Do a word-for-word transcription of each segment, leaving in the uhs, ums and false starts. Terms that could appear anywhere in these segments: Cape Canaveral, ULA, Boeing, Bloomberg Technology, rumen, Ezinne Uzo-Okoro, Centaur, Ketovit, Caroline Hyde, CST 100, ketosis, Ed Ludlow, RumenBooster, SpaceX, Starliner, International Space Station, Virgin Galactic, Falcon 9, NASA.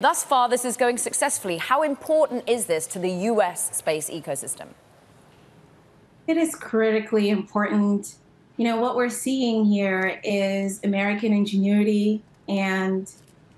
Thus far, this is going successfully. How important is this to the U S space ecosystem? It is critically important. You know, what we're seeing here is American ingenuity, and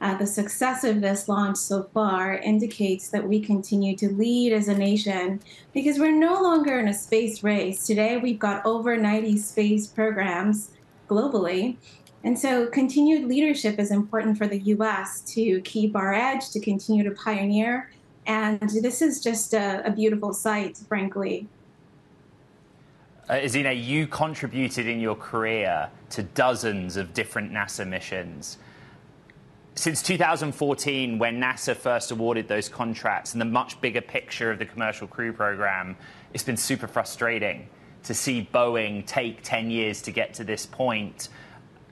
uh, the success of this launch so far indicates that we continue to lead as a nation because we're no longer in a space race. Today, we've got over ninety space programs globally. And so continued leadership is important for the U S to keep our edge, to continue to pioneer. And this is just a, a beautiful sight, frankly. Uh, Azina, you contributed in your career to dozens of different NASA missions. Since two thousand fourteen, when NASA first awarded those contracts and the much bigger picture of the Commercial Crew Program, it's been super frustrating to see Boeing take ten years to get to this point.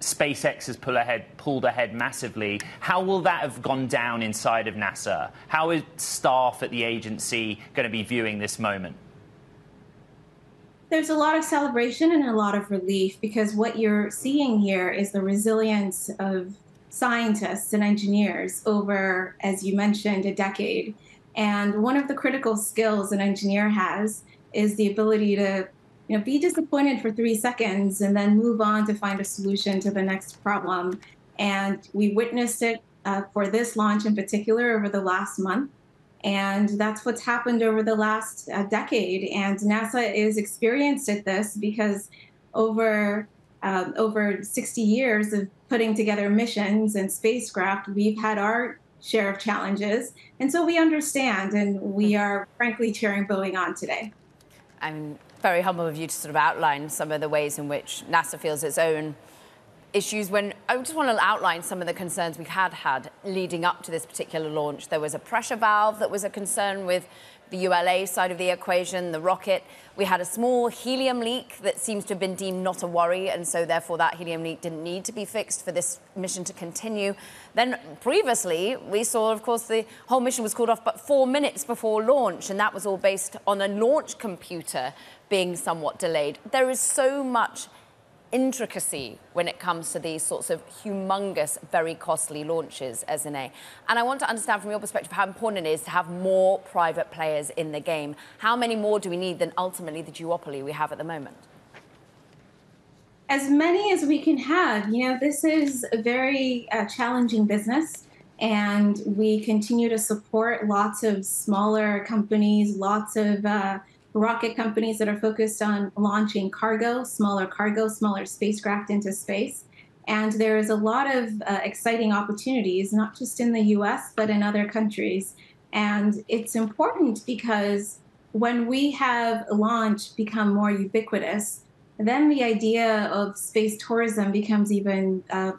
SpaceX has pull ahead, pulled ahead massively. How will that have gone down inside of NASA? How is staff at the agency going to be viewing this moment? There's a lot of celebration and a lot of relief because what you're seeing here is the resilience of scientists and engineers over, as you mentioned, a decade. And one of the critical skills an engineer has is the ability to You know, be disappointed for three seconds and then move on to find a solution to the next problem. And we witnessed it uh, for this launch in particular over the last month. And that's what's happened over the last uh, decade. And NASA is experienced at this because over, uh, over sixty years of putting together missions and spacecraft, we've had our share of challenges. And so we understand, and we are frankly cheering Boeing on today. I'm very humble of you to sort of outline some of the ways in which NASA feels its own issues. When I just want to outline some of the concerns we had had leading up to this particular launch. There was a pressure valve that was a concern with the U L A side of the equation, the rocket. We had a small helium leak that seems to have been deemed not a worry, and so therefore that helium leak didn't need to be fixed for this mission to continue. Then previously, we saw, of course, the whole mission was called off but four minutes before launch, and that was all based on a launch computer being somewhat delayed. There is so much intricacy when it comes to these sorts of humongous, very costly launches, as in a. And I want to understand from your perspective how important it is to have more private players in the game. How many more do we need than ultimately the duopoly we have at the moment? As many as we can have. You know, this is a very uh, challenging business, and we continue to support lots of smaller companies, lots of uh, rocket companies that are focused on launching cargo, smaller cargo, smaller spacecraft into space. And there is a lot of uh, exciting opportunities, not just in the U S, but in other countries. And it's important because when we have launch become more ubiquitous, then the idea of space tourism becomes even uh,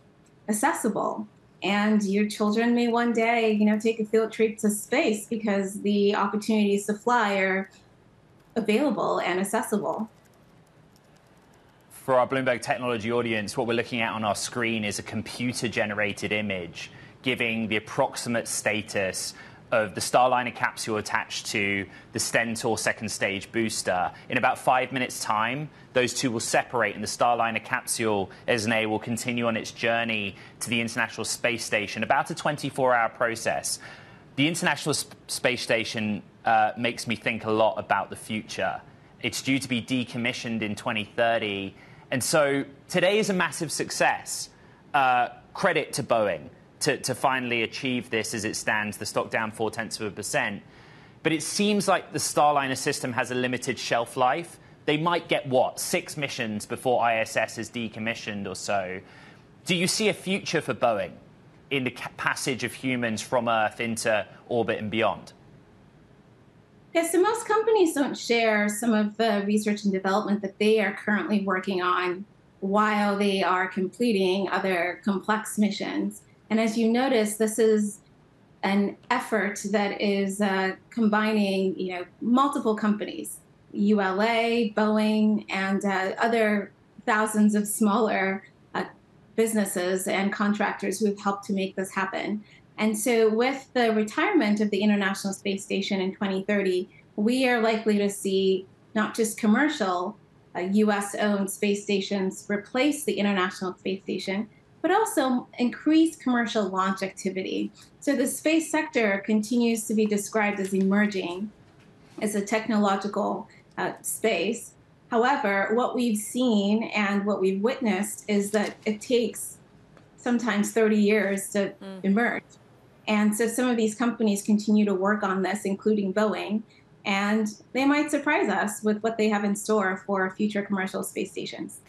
accessible. And your children may one day, you know, take a field trip to space because the opportunities to fly are available and accessible. For our Bloomberg Technology audience, what we're looking at on our screen is a computer-generated image giving the approximate status of the Starliner capsule attached to the Centaur second stage booster. In about five minutes' time, those two will separate, and the Starliner capsule, as an A, will continue on its journey to the International Space Station, about a twenty-four hour process. The International Space Station uh, makes me think a lot about the future. It's due to be decommissioned in twenty thirty. And so today is a massive success. Uh, credit to Boeing to, to finally achieve this as it stands, the stock down four-tenths of a percent. But it seems like the Starliner system has a limited shelf life. They might get, what, six missions before I S S is decommissioned or so. Do you see a future for Boeing in the passage of humans from Earth into orbit and beyond? Yes, so most companies don't share some of the research and development that they are currently working on while they are completing other complex missions. And as you notice, this is an effort that is uh, combining, you know, multiple companies, U L A, Boeing, and uh, other thousands of smaller businesses and contractors who have helped to make this happen. And so with the retirement of the International Space Station in twenty thirty, we are likely to see not just commercial uh, U S-owned space stations replace the International Space Station, but also increase commercial launch activity. So the space sector continues to be described as emerging as a technological uh, space. However, what we've seen and what we've witnessed is that it takes sometimes thirty years to mm. emerge. And so some of these companies continue to work on this, including Boeing, and they might surprise us with what they have in store for future commercial space stations.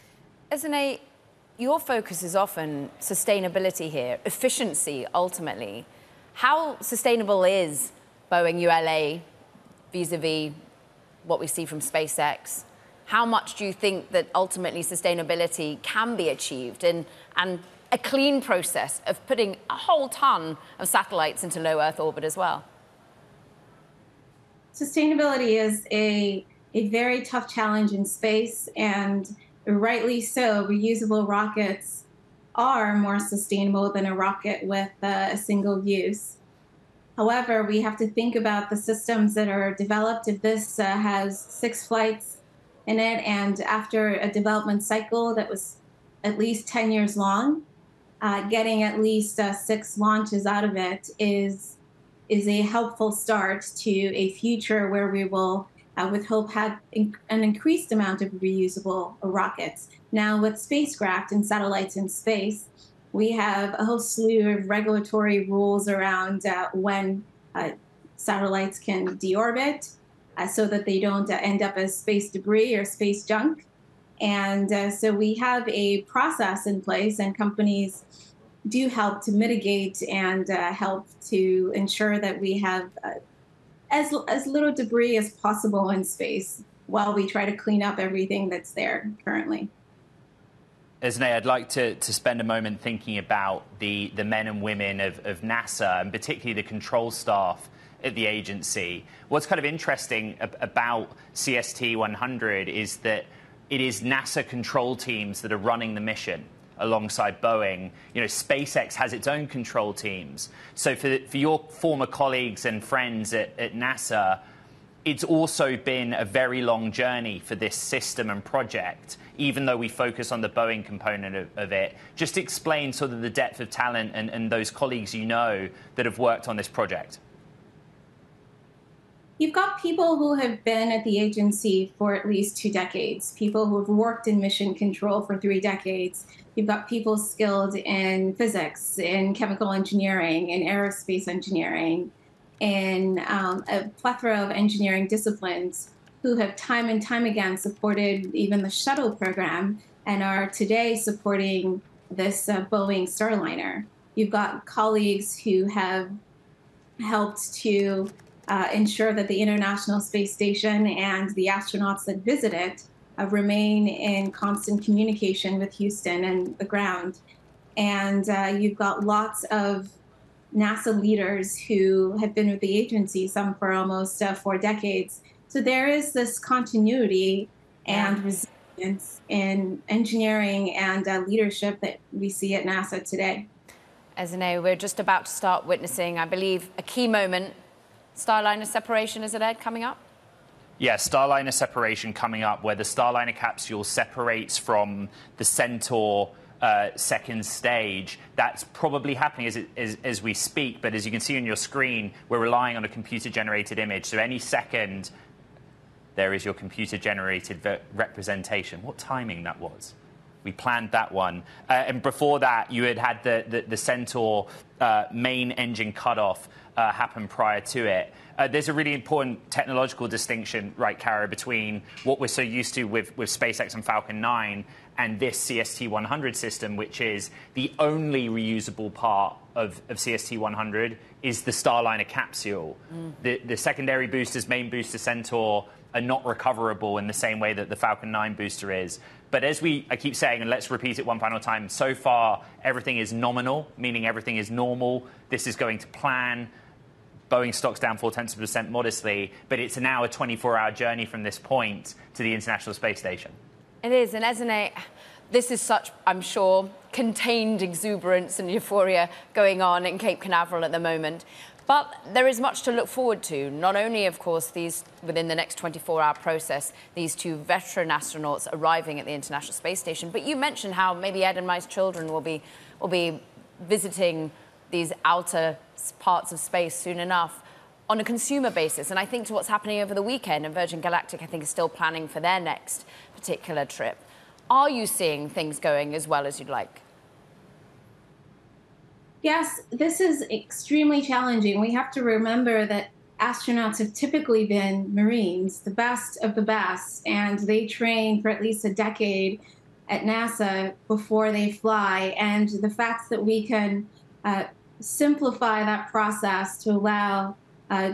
Esneh, your focus is often sustainability here, efficiency, ultimately. How sustainable is Boeing U L A vis-a-vis what we see from SpaceX? How much do you think that ultimately sustainability can be achieved and, and a clean process of putting a whole ton of satellites into low Earth orbit as well? Sustainability is a, a very tough challenge in space, and rightly so. Reusable rockets are more sustainable than a rocket with uh, a single use. However, we have to think about the systems that are developed. If this uh, has six flights in it, and after a development cycle that was at least ten years long, uh, getting at least uh, six launches out of it is, is a helpful start to a future where we will, uh, with hope, have in an increased amount of reusable rockets. Now, with spacecraft and satellites in space, we have a whole slew of regulatory rules around uh, when uh, satellites can deorbit, Uh, so that they don't uh, end up as space debris or space junk. And uh, so we have a process in place, and companies do help to mitigate and uh, help to ensure that we have uh, as, as little debris as possible in space while we try to clean up everything that's there currently. Esneh, I'd like to, to spend a moment thinking about the, the men and women of, of NASA, and particularly the control staff at the agency. What's kind of interesting ab about C S T one hundred is that it is NASA control teams that are running the mission alongside Boeing. You know, SpaceX has its own control teams. So for, for your former colleagues and friends at, at NASA, it's also been a very long journey for this system and project, even though we focus on the Boeing component of, of it. Just explain sort of the depth of talent and, and those colleagues you know that have worked on this project. You've got people who have been at the agency for at least two decades, people who have worked in mission control for three decades. You've got people skilled in physics, in chemical engineering, in aerospace engineering, in um, a plethora of engineering disciplines who have time and time again supported even the shuttle program and are today supporting this uh, Boeing Starliner. You've got colleagues who have helped to Uh, ensure that the International Space Station and the astronauts that visit it uh, remain in constant communication with Houston and the ground. And uh, you've got lots of NASA leaders who have been with the agency, some for almost uh, four decades. So there is this continuity and yeah. resilience in engineering and uh, leadership that we see at NASA today. Esneh, we're just about to start witnessing, I believe, a key moment. Starliner separation, is it, Ed, coming up? Yeah, Starliner separation coming up, where the Starliner capsule separates from the Centaur uh, second stage. That's probably happening as, it, as, as we speak, but as you can see on your screen, we're relying on a computer-generated image. So any second, there is your computer-generated representation. What timing that was. We planned that one. Uh, and before that, you had had the, the, the Centaur uh, main engine cutoff uh, happen prior to it. Uh, there's a really important technological distinction, right, Cara, between what we're so used to with, with SpaceX and Falcon nine and this C S T one hundred system, which is the only reusable part of, of C S T one hundred is the Starliner capsule. Mm. The, the secondary boosters, main booster Centaur, are not recoverable in the same way that the Falcon nine booster is. But as we, I keep saying, and let's repeat it one final time, so far everything is nominal, meaning everything is normal. This is going to plan. Boeing stock's down four tenths of a percent modestly, but it's now a twenty-four hour journey from this point to the International Space Station. It is, and Esneh, this is such, I'm sure, contained exuberance and euphoria going on in Cape Canaveral at the moment. But there is much to look forward to. Not only, of course, these within the next twenty-four hour process, these two veteran astronauts arriving at the International Space Station, but you mentioned how maybe Ed and my children will be, will be visiting these outer parts of space soon enough on a consumer basis. And I think to what's happening over the weekend, and Virgin Galactic, I think, is still planning for their next particular trip. Are you seeing things going as well as you'd like? Yes, this is extremely challenging. We have to remember that astronauts have typically been Marines, the best of the best, and they train for at least a decade at NASA before they fly. And the fact that we can uh, simplify that process to allow uh,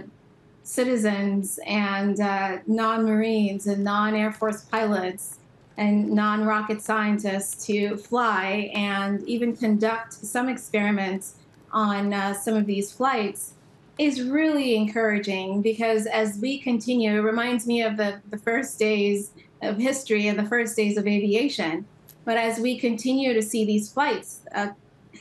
citizens and uh, non-Marines and non-Air Force pilots and non-rocket scientists to fly and even conduct some experiments on uh, some of these flights is really encouraging, because as we continue, it reminds me of the, the first days of history and the first days of aviation. But as we continue to see these flights uh,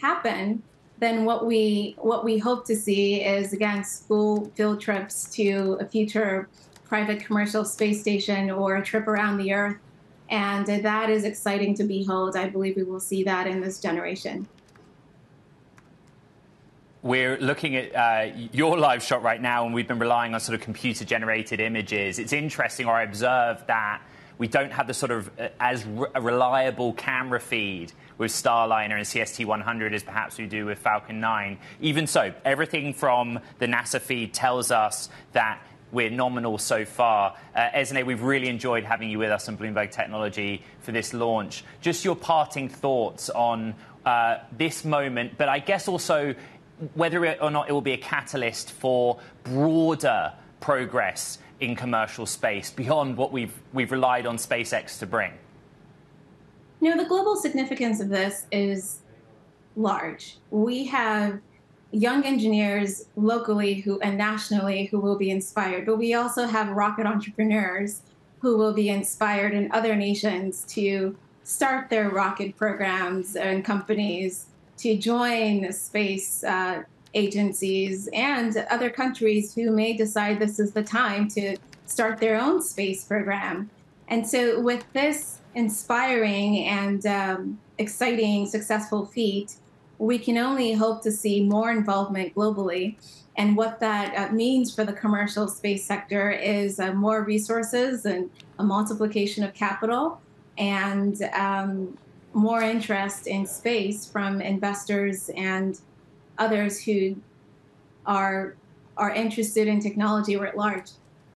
happen, then what we, what we hope to see is, again, school field trips to a future private commercial space station or a trip around the Earth. And that is exciting to behold. I believe we will see that in this generation. We're looking at uh, your live shot right now, and we've been relying on sort of computer-generated images. It's interesting, or I observed that we don't have the sort of uh, as re a reliable camera feed with Starliner and C S T one hundred as perhaps we do with Falcon nine. Even so, everything from the NASA feed tells us that we're nominal so far. Uh, Esne, we've really enjoyed having you with us on Bloomberg Technology for this launch. Just your parting thoughts on uh, this moment, but I guess also whether or not it will be a catalyst for broader progress in commercial space beyond what we've, we've relied on SpaceX to bring. You know, the global significance of this is large. We have young engineers locally who and nationally who will be inspired, but we also have rocket entrepreneurs who will be inspired in other nations to start their rocket programs and companies, to join space uh, agencies and other countries who may decide this is the time to start their own space program. And so with this inspiring and um, exciting, successful feat, we can only hope to see more involvement globally. And what that means for the commercial space sector is uh, more resources and a multiplication of capital and um, more interest in space from investors and others who are, are interested in technology writ large.